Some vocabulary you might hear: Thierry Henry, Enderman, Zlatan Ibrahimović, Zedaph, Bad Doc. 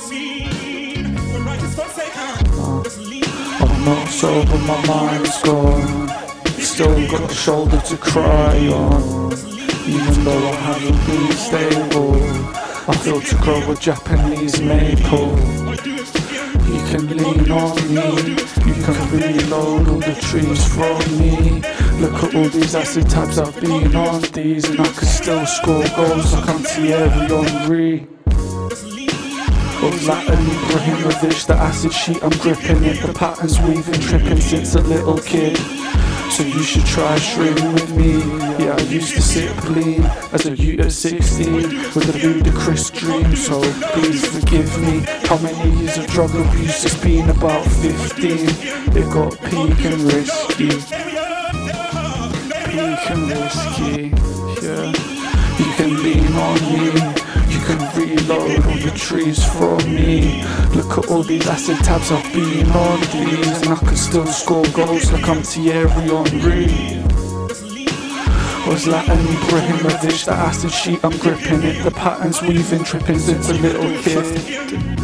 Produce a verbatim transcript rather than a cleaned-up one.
I'm not sober, my mind's gone. Still got a shoulder to cry on. Even though I haven't been stable, I feel to grow a Japanese maple. You can lean on me, you can reload all the trees from me. Look at all these acid tabs I've been on these, and I can still score goals like I'm Thierry Henry. But Zlatan Ibrahimović, the acid sheet, I'm gripping it. The pattern's weaving, tripping since a little kid. So you should try shroom with me. Yeah, I used to sit clean as a youth at sixteen with a ludicrous dream, so please forgive me. How many years of drug abuse? It's been about fifteen. It got peak and risky. Peak and risky, yeah. You can lean on me, you can reload all the trees from me. Look at all these acid tabs I've been on these, and I can still score goals like I'm Thierry Henry. Or Zlatan Ibrahimović, the acid sheet, I'm gripping it. The pattern's weaving, tripping since a little kid.